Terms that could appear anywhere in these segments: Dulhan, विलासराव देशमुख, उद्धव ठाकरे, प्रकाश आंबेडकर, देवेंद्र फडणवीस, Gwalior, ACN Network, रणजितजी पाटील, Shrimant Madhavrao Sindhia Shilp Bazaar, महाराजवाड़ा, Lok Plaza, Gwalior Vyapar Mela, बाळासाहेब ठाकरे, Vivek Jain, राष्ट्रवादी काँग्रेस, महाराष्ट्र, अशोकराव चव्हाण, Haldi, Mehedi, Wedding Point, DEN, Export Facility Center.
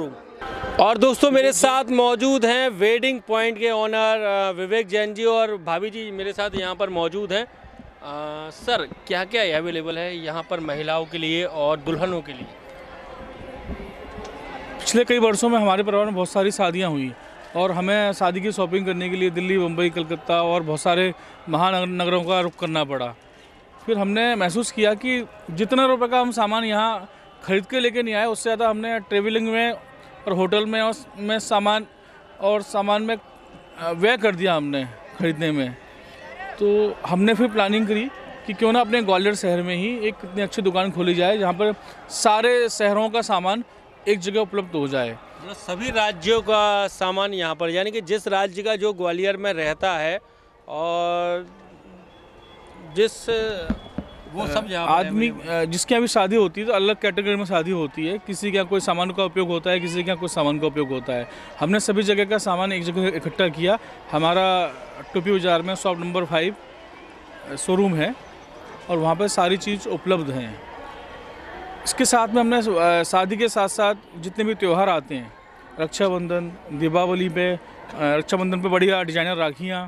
Room. और दोस्तों मेरे साथ मौजूद हैं वेडिंग पॉइंट के ऑनर विवेक जैन जी और भाभी जी मेरे साथ यहाँ पर मौजूद हैं। सर क्या क्या अवेलेबल है यहाँ पर महिलाओं के लिए और दुल्हनों के लिए? पिछले कई वर्षों में हमारे परिवार में बहुत सारी शादियाँ हुई और हमें शादी की शॉपिंग करने के लिए दिल्ली, मुंबई, कलकत्ता और बहुत सारे महानगरों का रुख करना पड़ा। फिर हमने महसूस किया कि जितना रुपए का हम सामान यहाँ खरीद के लेके नहीं आए, उससे ज़्यादा हमने ट्रेवलिंग में और होटल में सामान में व्यय कर दिया हमने खरीदने में। तो हमने फिर प्लानिंग करी कि क्यों ना अपने ग्वालियर शहर में ही एक इतनी अच्छी दुकान खोली जाए जहाँ पर सारे शहरों का सामान एक जगह उपलब्ध हो जाए, मतलब सभी राज्यों का सामान यहाँ पर, यानी कि जिस राज्य का जो ग्वालियर में रहता है और जिस वो सब आदमी जिसके यहाँ भी शादी होती है तो अलग कैटेगरी में शादी होती है। किसी के यहाँ कोई सामान का उपयोग होता है, किसी के यहाँ कोई सामान का उपयोग होता है। हमने सभी जगह का सामान एक जगह इकट्ठा किया। हमारा टोपी बाज़ार में शॉप नंबर 5 शोरूम है और वहाँ पर सारी चीज़ उपलब्ध हैं। इसके साथ में हमने शादी के साथ साथ जितने भी त्यौहार आते हैं, रक्षाबंधन, दीपावली पे, रक्षाबंधन पे बढ़िया डिजाइनर राखियाँ,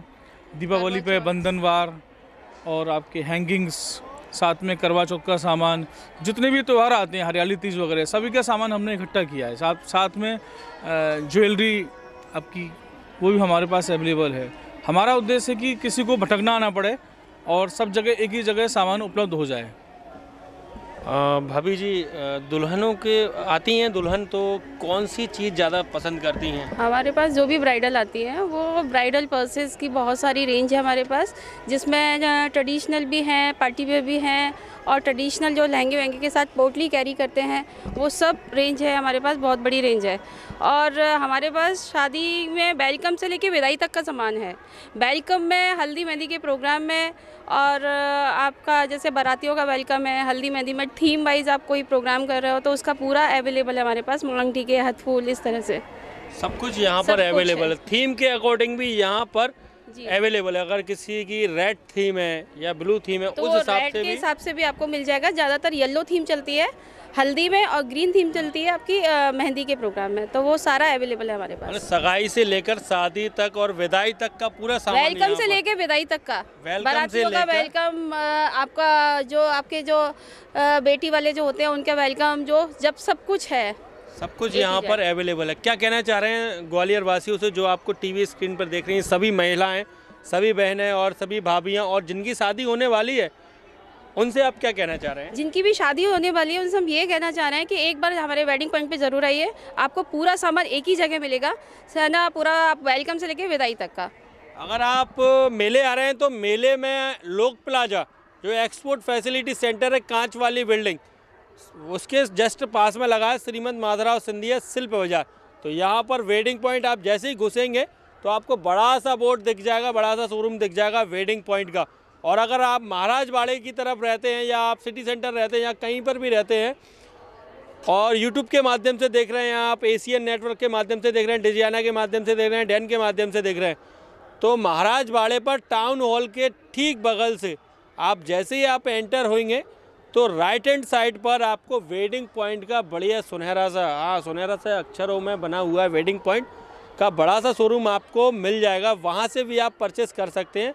दीपावली पे बंधनवार और आपके हैंगिंग्स, साथ में करवा चौथ का सामान, जितने भी त्यौहार आते हैं, हरियाली तीज वगैरह, सभी का सामान हमने इकट्ठा किया है। साथ में ज्वेलरी आपकी वो भी हमारे पास अवेलेबल है। हमारा उद्देश्य है कि किसी को भटकना आना पड़े और सब जगह एक ही जगह सामान उपलब्ध हो जाए। भाभी जी दुल्हनों के आती हैं, दुल्हन तो कौन सी चीज़ ज़्यादा पसंद करती हैं? हमारे पास जो भी ब्राइडल आती है वो ब्राइडल पर्सेस की बहुत सारी रेंज है हमारे पास, जिसमें ट्रेडिशनल भी हैं, पार्टी वेयर भी हैं और ट्रेडिशनल जो लहंगे वहंगे के साथ पोटली कैरी करते हैं वो सब रेंज है हमारे पास, बहुत बड़ी रेंज है। और हमारे पास शादी में वेलकम से लेकर विदाई तक का सामान है। वेलकम में हल्दी मेहंदी के प्रोग्राम में और आपका जैसे बारातियों का वेलकम है, हल्दी मेहंदी में थीम वाइज आप कोई प्रोग्राम कर रहे हो तो उसका पूरा अवेलेबल है हमारे पास। मुंगटी के हाथ फूल इस तरह से सब कुछ यहाँ पर अवेलेबल है। थीम के अकॉर्डिंग भी यहाँ पर अवेलेबल है। अगर किसी की रेड थीम है या ब्लू थीम है तो उस हिसाब से भी आपको मिल जाएगा। ज़्यादातर येलो थीम चलती है हल्दी में और ग्रीन थीम चलती है आपकी मेहंदी के प्रोग्राम में, तो वो सारा अवेलेबल है हमारे पास। सगाई से लेकर शादी तक और विदाई तक का पूरा सामान, वेलकम से लेकर विदाई तक का, बारातियों का वेलकम, आपका जो आपके जो बेटी वाले जो होते हैं उनका वेलकम, जो जब सब कुछ है, सब कुछ यहाँ पर अवेलेबल है। क्या कहना चाह रहे हैं ग्वालियर वासियों से जो आपको टीवी स्क्रीन पर देख रही हैं? सभी महिलाएं, सभी बहनें और सभी भाभियाँ और जिनकी शादी होने वाली है उनसे आप क्या कहना चाह रहे हैं? जिनकी भी शादी होने वाली है उनसे हम ये कहना चाह रहे हैं कि एक बार हमारे वेडिंग पॉइंट पे ज़रूर आइए। आपको पूरा सामान एक ही जगह मिलेगा, है ना, पूरा आप वेलकम से लेके विदाई तक का। अगर आप मेले आ रहे हैं तो मेले में लोक प्लाजा जो एक्सपोर्ट फैसिलिटी सेंटर है, कांच वाली बिल्डिंग, उसके जस्ट पास में लगा है श्रीमंत माधवराव सिंधिया शिल्प बाजार। तो यहाँ पर वेडिंग पॉइंट आप जैसे ही घुसेंगे तो आपको बड़ा सा बोर्ड दिख जाएगा, बड़ा सा शोरूम दिख जाएगा वेडिंग पॉइंट का। और अगर आप महाराजवाड़े की तरफ रहते हैं या आप सिटी सेंटर रहते हैं या कहीं पर भी रहते हैं और यूट्यूब के माध्यम से देख रहे हैं, आप एसीएन नेटवर्क के माध्यम से देख रहे हैं, डिजियाना के माध्यम से देख रहे हैं, डैन के माध्यम से देख रहे हैं, तो महाराजवाड़े पर टाउन हॉल के ठीक बगल से आप जैसे ही आप एंटर होंगे तो राइट हैंड साइड पर आपको वेडिंग पॉइंट का बढ़िया सुनहरा सा, हाँ सुनहरा सा अक्षरों में बना हुआ है वेडिंग पॉइंट का बड़ा सा शोरूम आपको मिल जाएगा। वहाँ से भी आप परचेस कर सकते हैं।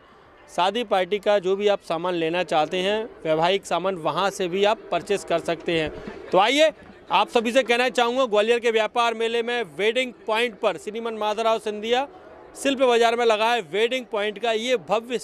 शादी पार्टी का जो भी आप सामान लेना चाहते हैं, वैवाहिक सामान, वहाँ से भी आप परचेस कर सकते हैं। तो आइए, आप सभी से कहना चाहूँगा ग्वालियर के व्यापार मेले में वेडिंग पॉइंट पर श्रीमंत माधवराव सिंधिया शिल्प बाजार में लगा है वेडिंग पॉइंट का ये भव्य